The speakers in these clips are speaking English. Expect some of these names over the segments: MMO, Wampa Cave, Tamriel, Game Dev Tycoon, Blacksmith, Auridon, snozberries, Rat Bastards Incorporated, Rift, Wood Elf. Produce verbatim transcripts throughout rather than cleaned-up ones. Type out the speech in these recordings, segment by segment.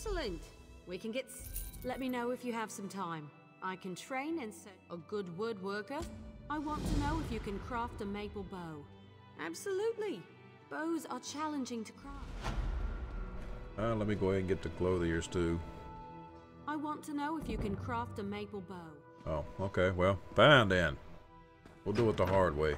Excellent. We can get... Let me know if you have some time. I can train and set a good woodworker. I want to know if you can craft a maple bow. Absolutely. Bows are challenging to craft. Uh, let me go ahead and get the clothiers too. I want to know if you can craft a maple bow. Oh, okay. Well, fine then. We'll do it the hard way.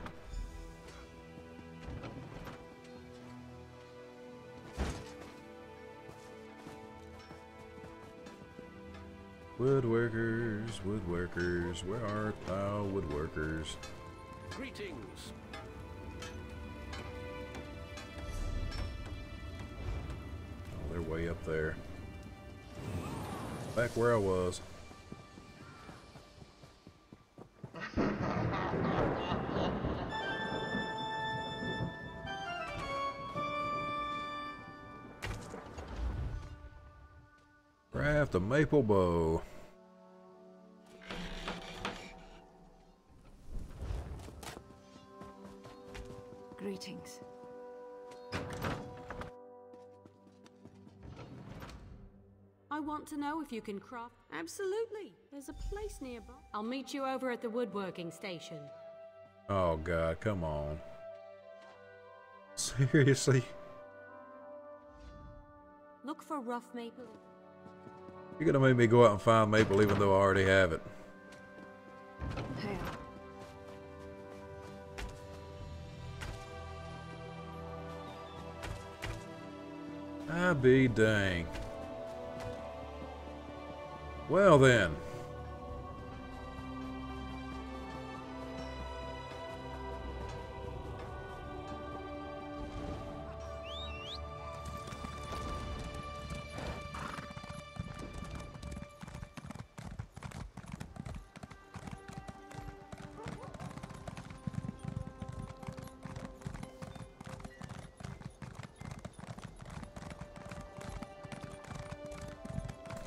Woodworkers, woodworkers, where art thou, woodworkers? Greetings. Oh, they're way up there. Back where I was. Craft a maple bow. Greetings. I want to know if you can craft. Absolutely. There's a place nearby. I'll meet you over at the woodworking station. Oh God, come on. Seriously? Look for rough maple. You're gonna make me go out and find maple even though I already have it. Hey. I be dang. Well then.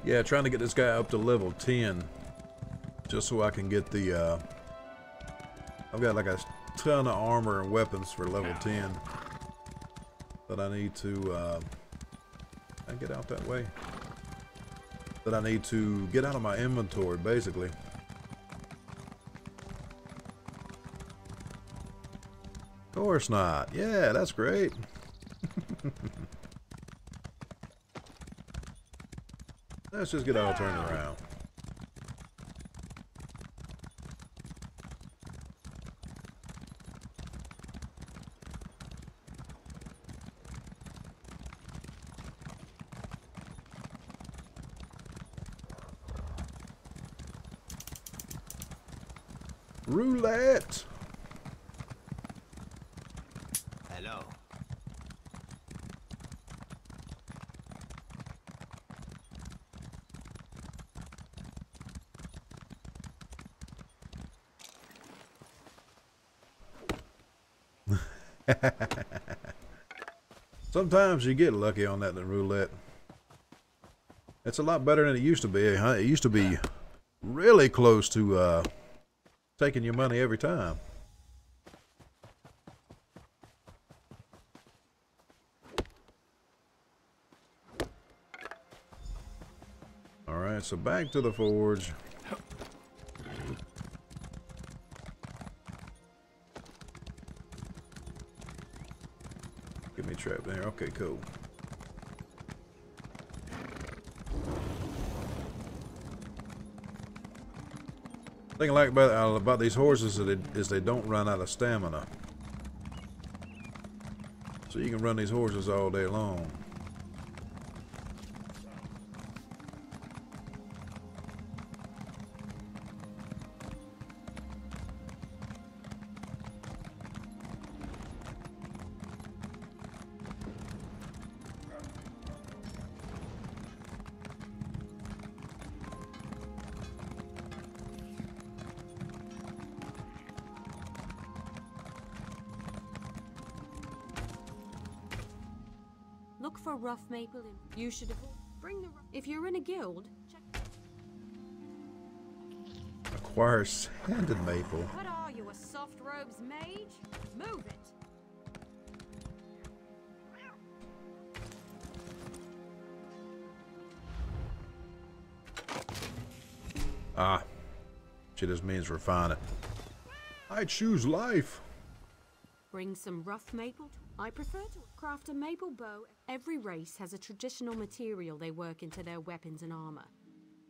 Yeah, trying to get this guy up to level ten, just so I can get the, uh, I've got like a ton of armor and weapons for level ten, that I need to, uh, I get out that way, that I need to get out of my inventory, basically. Of course not. Yeah, that's great. Let's just get all turned around. Roulette. Hello. Sometimes you get lucky on that, the roulette. It's a lot better than it used to be, huh? It used to be really close to uh, taking your money every time. All right, so back to the forge. Trap there. Okay, cool. Thing I like about uh, about these horses is, it, is they don't run out of stamina, so you can run these horses all day long. Look for rough maple. You should bring the. If you're in a guild, check. Acquire sanded maple. What are you, a soft robes mage? Move it. Ah. She just means refine it. I choose life. Bring some rough maple. I prefer to craft a maple bow. Every race has a traditional material they work into their weapons and armor.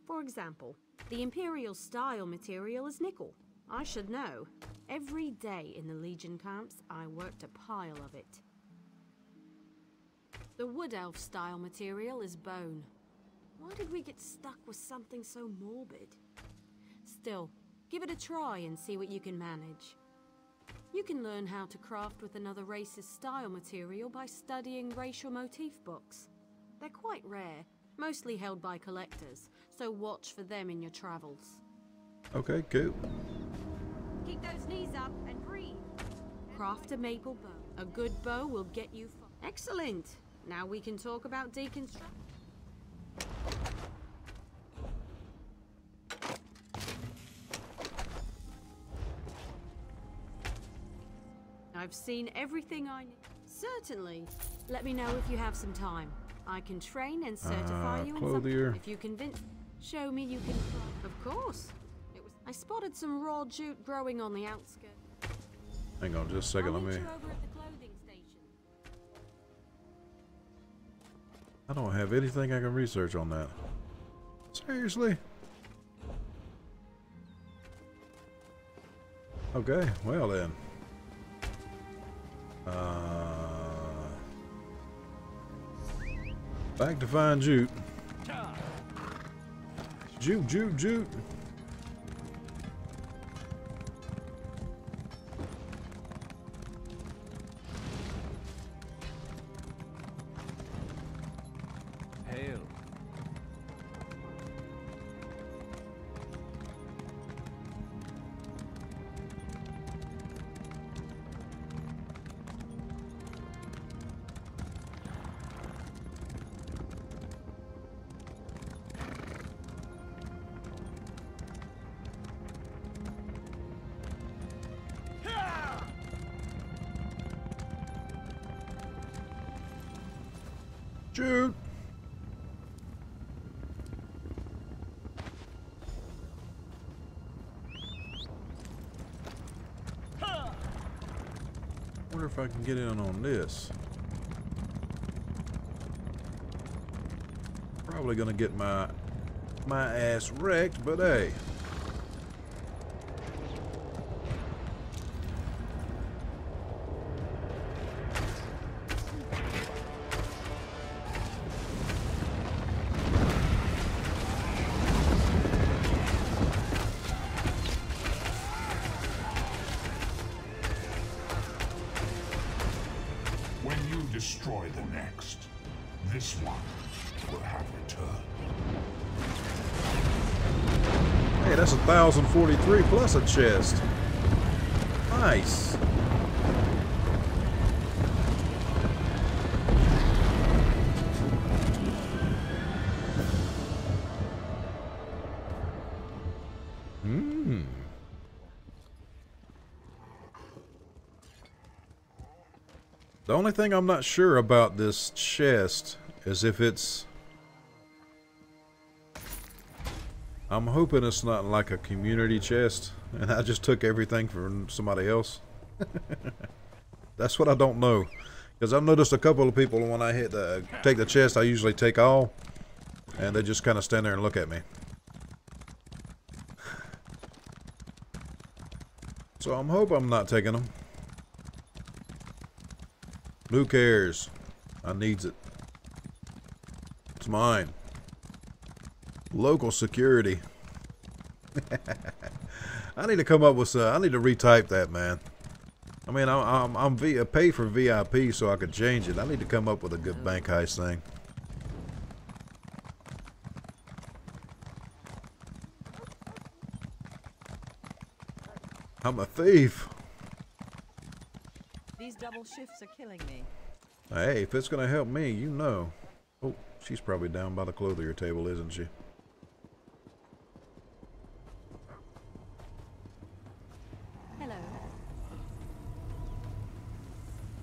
For example, the Imperial style material is nickel. I should know. Every day in the Legion camps, I worked a pile of it. The Wood Elf style material is bone. Why did we get stuck with something so morbid? Still, give it a try and see what you can manage. You can learn how to craft with another race's style material by studying racial motif books. They're quite rare, mostly held by collectors, so watch for them in your travels. Okay, cool. Keep those knees up and breathe. Craft a maple bow. A good bow will get you far. Excellent. Now we can talk about deconstruction. I've seen everything I need. Certainly. Let me know if you have some time. I can train and certify uh, you in something. If you convince, show me you can. Of course. It was. I spotted some raw jute growing on the outskirts. Hang on, just a second. I'll let me. You over at the clothing station. I don't have anything I can research on that. Seriously. Okay. Well then. Uh, back to find Jute. Jute, Jute, Jute. Hail. Jute. Wonder if I can get in on this. Probably gonna get my my ass wrecked, but hey. Destroy the next. This one will have returned. Hey, that's a thousand forty-three plus a chest. Nice. Mmm. The only thing I'm not sure about this chest is if it's... I'm hoping it's not like a community chest and I just took everything from somebody else. That's what I don't know. Because I've noticed a couple of people when I hit the, take the chest, I usually take all. And they just kind of stand there and look at me. So I'm hoping I'm not taking them. Who cares? I needs it. It's mine. Local security. I need to come up with some. I need to retype that, man. I mean, I, I'm I'm via pay for V I P, so I could change it. I need to come up with a good bank heist thing. I'm a thief. These double shifts are killing me. Hey, if it's gonna help me, you know. Oh, she's probably down by the clothier table, isn't she? Hello.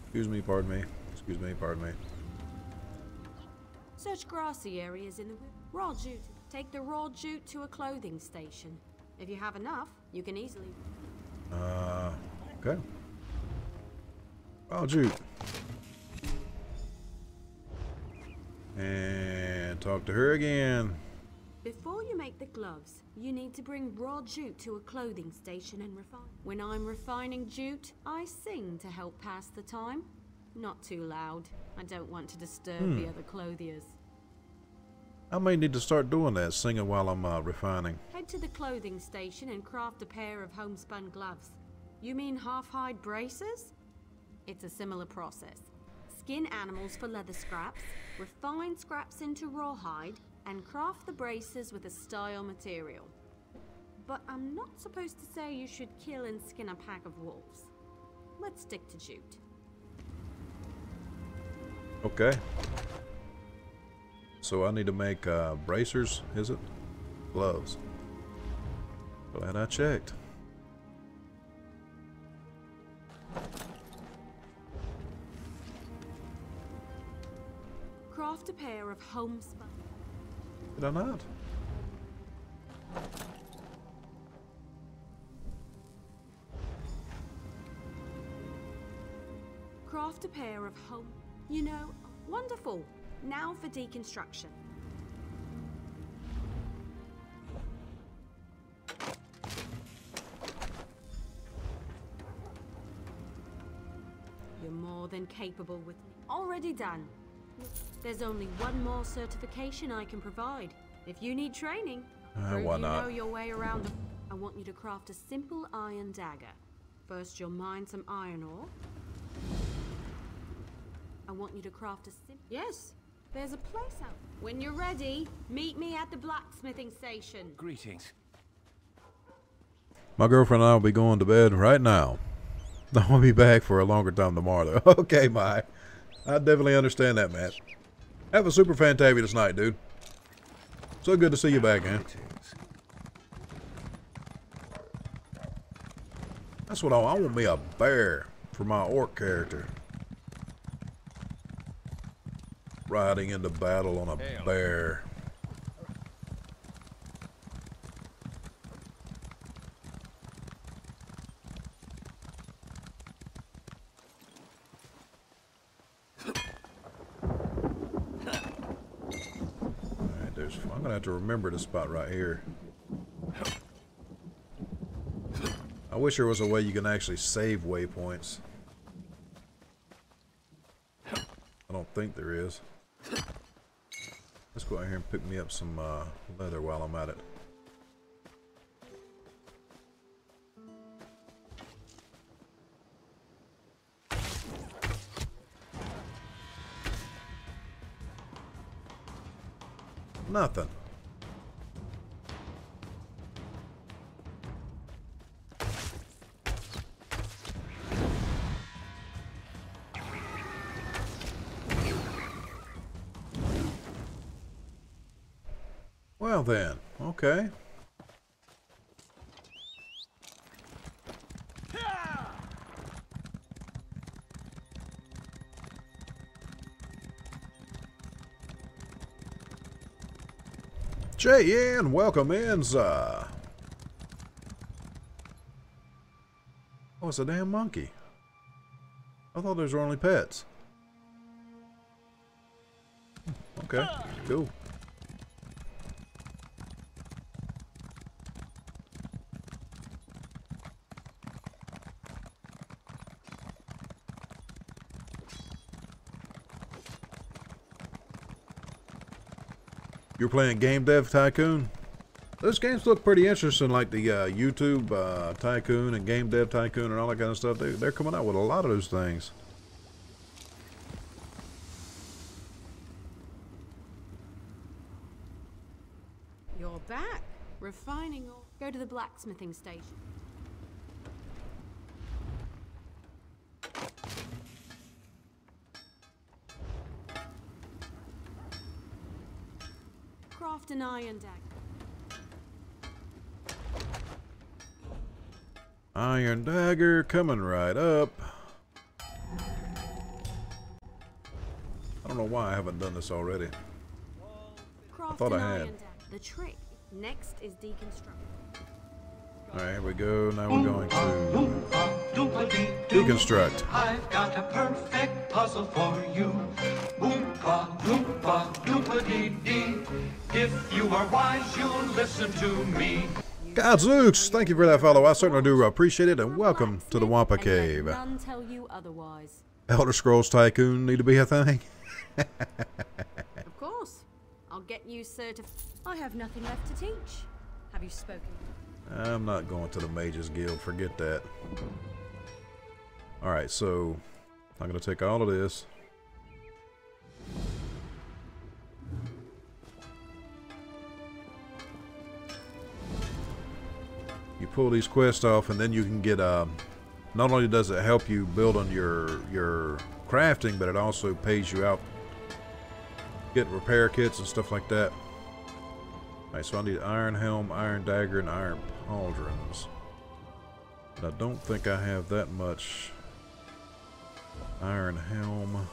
Excuse me, pardon me. Excuse me, pardon me. Search grassy areas in the raw jute. Take the raw jute to a clothing station. If you have enough, you can easily... Uh, okay. Raw jute. And talk to her again. Before you make the gloves, you need to bring raw jute to a clothing station and refine. When I'm refining jute, I sing to help pass the time. Not too loud. I don't want to disturb hmm. the other clothiers. I may need to start doing that, singing while I'm uh, refining. Head to the clothing station and craft a pair of homespun gloves. You mean half-hide braces? It's a similar process. Skin animals for leather scraps, refine scraps into rawhide, and craft the braces with a style material. But I'm not supposed to say you should kill and skin a pack of wolves. Let's stick to jute. Okay. So I need to make uh, bracers, is it? Gloves. Glad I checked. Craft a pair of homespun. Did I not? Craft a pair of home. You know, wonderful. Now for deconstruction. You're more than capable with me. Already done. There's only one more certification I can provide. If you need training, uh, why you not? know your way around them. I want you to craft a simple iron dagger. First, you'll mine some iron ore. I want you to craft a simple... Yes, there's a place out... When you're ready, meet me at the blacksmithing station. Greetings. My girlfriend and I will be going to bed right now. I'll be back for a longer time tomorrow. Okay, bye. I definitely understand that, Matt. Have a super fantabulous night, dude. So good to see you back, man. That's what I want. I want me a bear for my orc character. Riding into battle on a bear. To remember this spot right here. I wish there was a way you can actually save waypoints. I don't think there is. Let's go out here and pick me up some uh, leather while I'm at it. Nothing. Well then, okay. J N, welcome in, sir. Oh, it's a damn monkey. I thought those were only pets. Okay, cool. You're playing Game Dev Tycoon? Those games look pretty interesting, like the uh, YouTube uh, Tycoon and Game Dev Tycoon and all that kind of stuff. They, they're coming out with a lot of those things. You're back. Refining or go to the blacksmithing station. Craft an iron dagger. Iron dagger coming right up. I don't know why I haven't done this already. I thought I had. the trick. Next is deconstruct. Alright, here we go. Now we're going to deconstruct. I've got a perfect puzzle for you. Oompa, oompa, doompa-dee-dee. If you are wise, you'll listen to me. Godzooks, thank you for that follow. I certainly do appreciate it, and welcome to the Wampa Cave. None tell you otherwise. Elder Scrolls Tycoon need to be a thing? Of course. I'll get you certified. I have nothing left to teach. Have you spoken? I'm not going to the Mages Guild. Forget that. All right, so I'm going to take all of this. You pull these quests off, and then you can get. Um, not only does it help you build on your your crafting, but it also pays you out. Get repair kits and stuff like that. All right, so I need Iron Helm, Iron Dagger, and Iron Pauldrons. But I don't think I have that much. Iron Helm.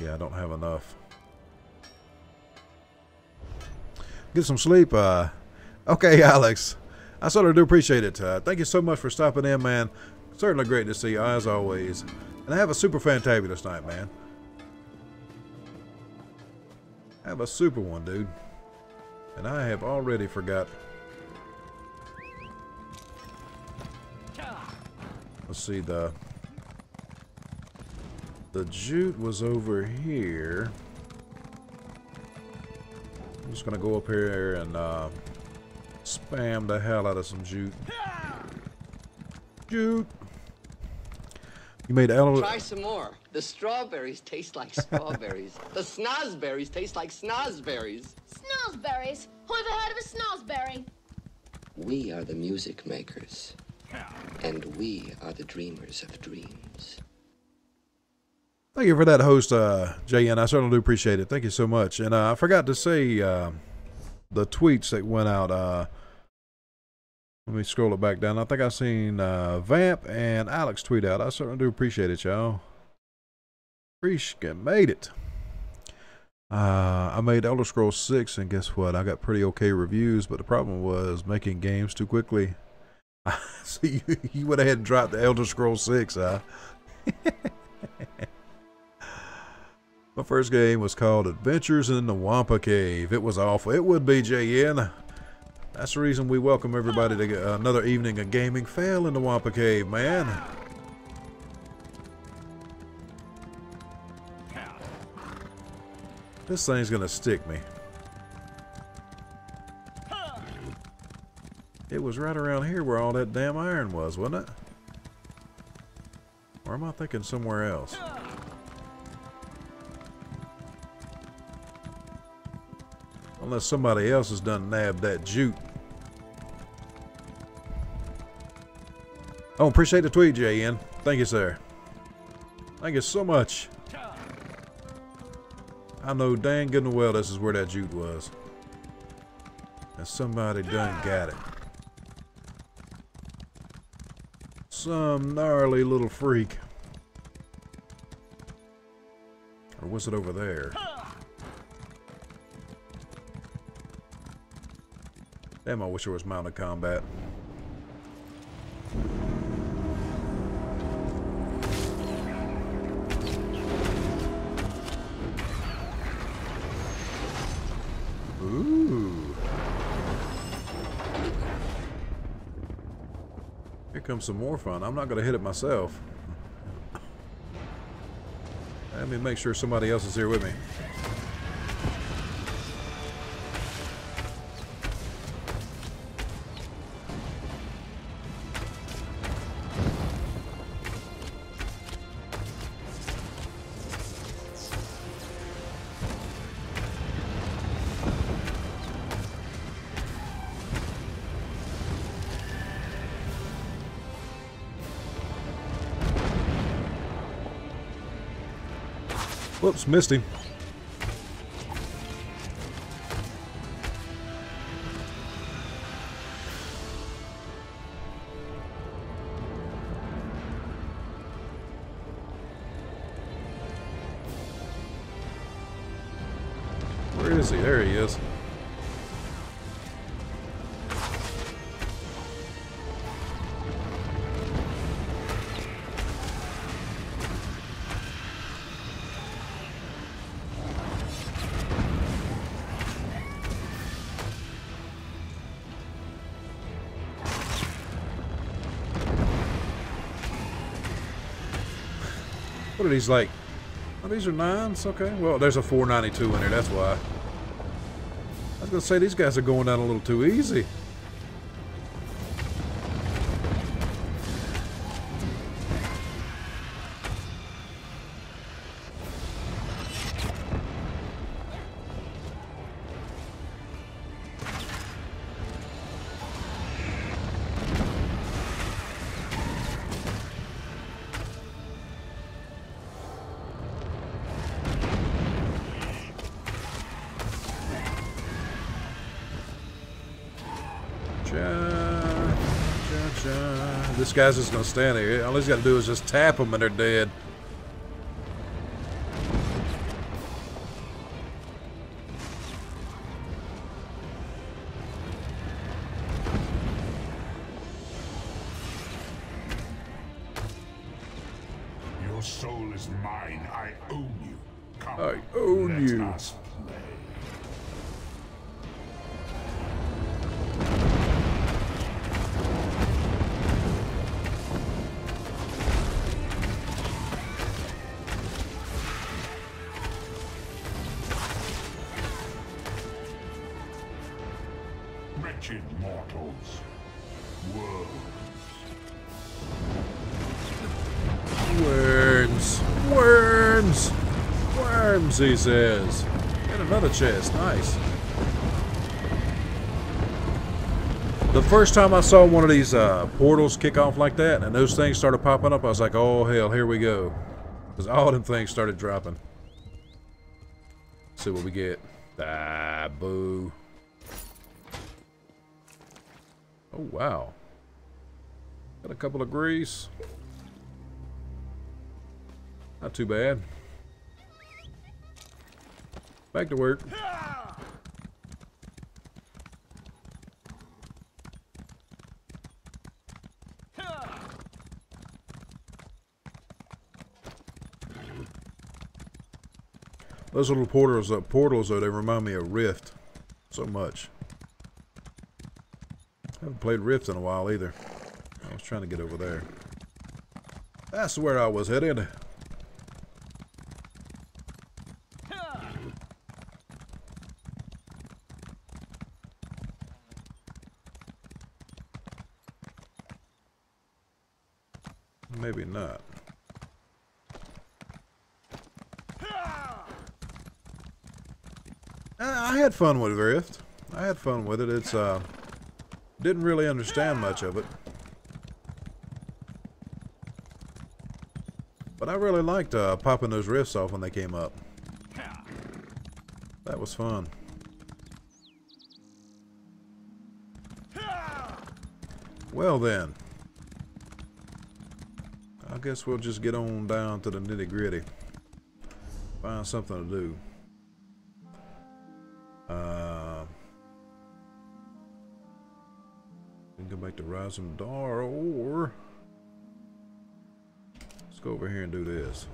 Yeah, I don't have enough. Get some sleep. Uh, okay, Alex. I certainly do appreciate it. Uh, thank you so much for stopping in, man. Certainly great to see you, as always. And have a super fantabulous night, man. Have a super one, dude. And I have already forgot. Let's see, the the jute was over here. I'm just gonna go up here and uh, spam the hell out of some jute. Jute. You made elder. Try some more. The strawberries taste like strawberries. The snozberries taste like snozberries. Snozberries? Who ever heard of a snozberry? We are the music makers. And we are the dreamers of dreams. Thank you for that host, uh, J N. I certainly do appreciate it. Thank you so much. And uh, I forgot to say uh, the tweets that went out. Uh, Let me scroll it back down. I think I seen uh, Vamp and Alex tweet out. I certainly do appreciate it, y'all. Freaking made it. Uh, I made Elder Scrolls six, and guess what? I got pretty okay reviews, but the problem was making games too quickly. So you, you went ahead and dropped the Elder Scrolls six, huh? My first game was called Adventures in the Wampa Cave. It was awful. It would be, J N. That's the reason we welcome everybody to another evening of gaming. Fail in the Wampa Cave, man. This thing's gonna stick me. It was right around here where all that damn iron was, wasn't it? Or am I thinking somewhere else? Unless somebody else has done nabbed that jute. Oh, appreciate the tweet, J N. Thank you, sir. Thank you so much. I know dang good and well this is where that jute was. And somebody done got it. Some gnarly little freak. Or was it over there? Damn, I wish there was mounted combat. Ooh. Here comes some more fun. I'm not going to hit it myself. Let me make sure somebody else is here with me. Whoops, missed him. Where is he? There he is. What are these, like? Oh, these are nines? Okay. Well, there's a four ninety-two in there, that's why. I was going to say, these guys are going down a little too easy. This guy's just gonna stand here. All he's gotta do is just tap them and they're dead. Your soul is mine. I own you. Come, I own you. Us. He says. And another chest. Nice. The first time I saw one of these uh, portals kick off like that and those things started popping up, I was like, oh hell, here we go. Because all them things started dropping. Let's see what we get. Ah, boo. Oh, wow. Got a couple of grease. Not too bad. Back to work. Those little portals, uh, portals though, they remind me of Rift so much. I haven't played Rift in a while either. I was trying to get over there. That's where I was headed. Maybe not. I had fun with Rift. I had fun with it. It's uh, didn't really understand much of it, but I really liked uh, popping those rifts off when they came up. That was fun. Well then. I guess we'll just get on down to the nitty-gritty. Find something to do. Uh, we can go back to Rising Dar, or let's go over here and do this.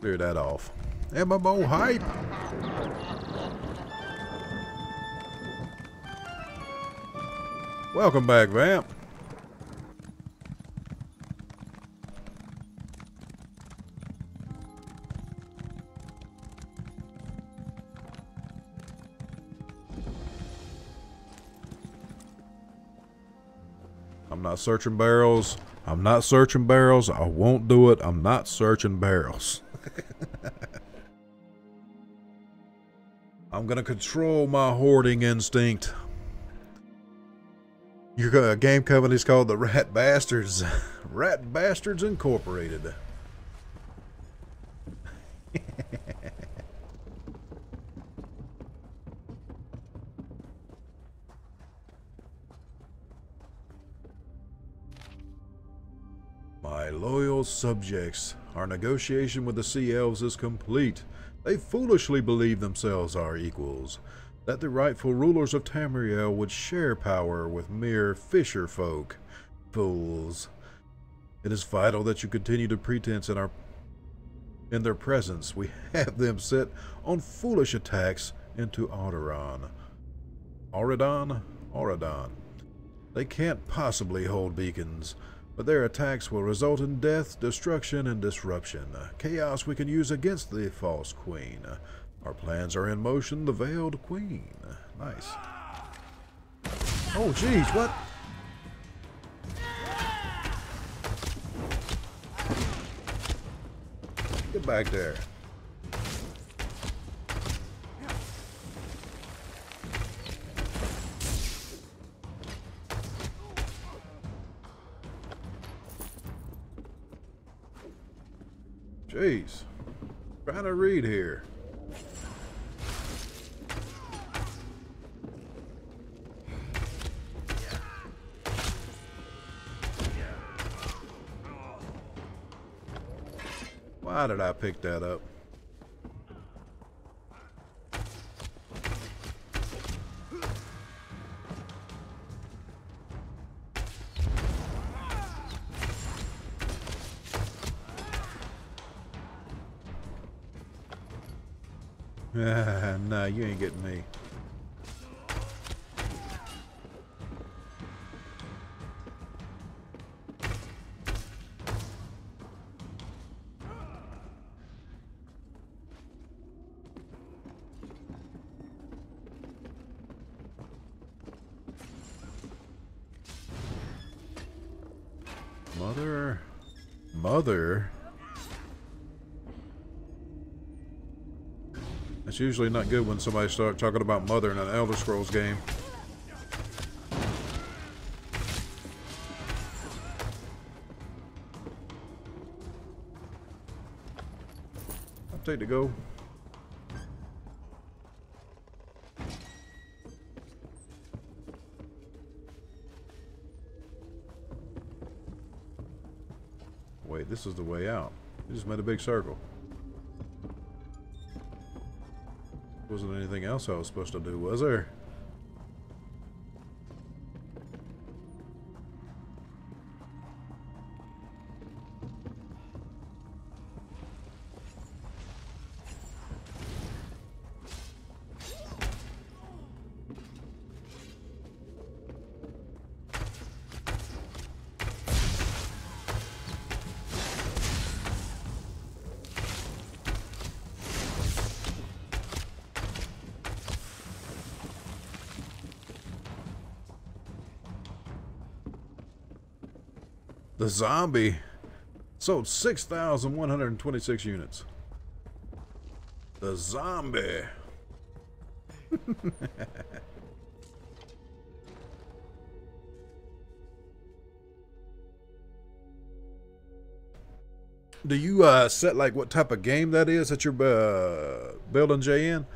Clear that off. M M O hype! Welcome back, Vamp. I'm not searching barrels. I'm not searching barrels. I won't do it. I'm not searching barrels. I'm gonna control my hoarding instinct. Your uh, game company's called the Rat Bastards. Rat Bastards Incorporated. My loyal subjects. Our negotiation with the sea elves is complete. They foolishly believe themselves our equals. That the rightful rulers of Tamriel would share power with mere fisher folk. Fools. It is vital that you continue to pretense in our in their presence. We have them set on foolish attacks into Auridon. Auridon? Auridon. They can't possibly hold beacons, but their attacks will result in death, destruction, and disruption. Chaos we can use against the false queen. Our plans are in motion, the veiled queen. Nice. Oh, jeez, what? Get back there. Jeez. Trying to read here. Why did I pick that up? Nah, you ain't getting me. Mother, mother. It's usually not good when somebody starts talking about mother in an Elder Scrolls game. I'll take the go. Wait, this is the way out. We just made a big circle. Wasn't anything else I was supposed to do, was there? The zombie sold six thousand one hundred twenty-six units. The zombie. Do you uh, set like what type of game that is that you're uh, building, J N?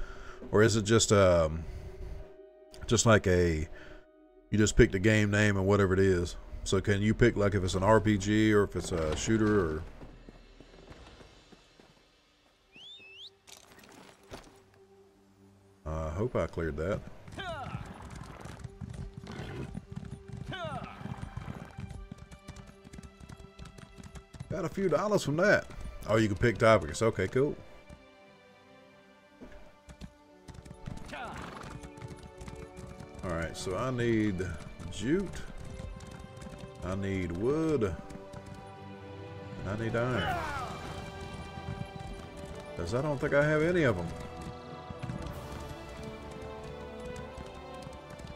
Or is it just um, just like a, you just pick the game name and whatever it is? So can you pick like if it's an R P G or if it's a shooter or... I uh, hope I cleared that. Got a few dollars from that. Oh, you can pick topics. Okay, cool. Alright, so I need jute. I need wood, and I need iron, because I don't think I have any of them.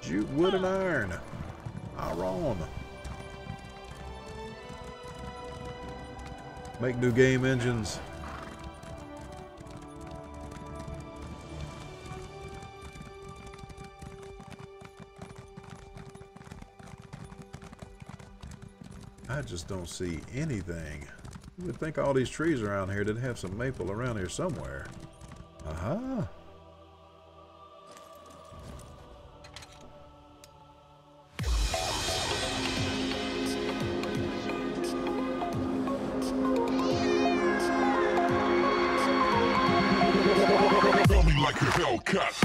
Jute, wood, and iron. Iron. Make new game engines. I just don't see anything. You would think all these trees around here didn't have some maple around here somewhere. Aha! Uh-huh. Hellcat.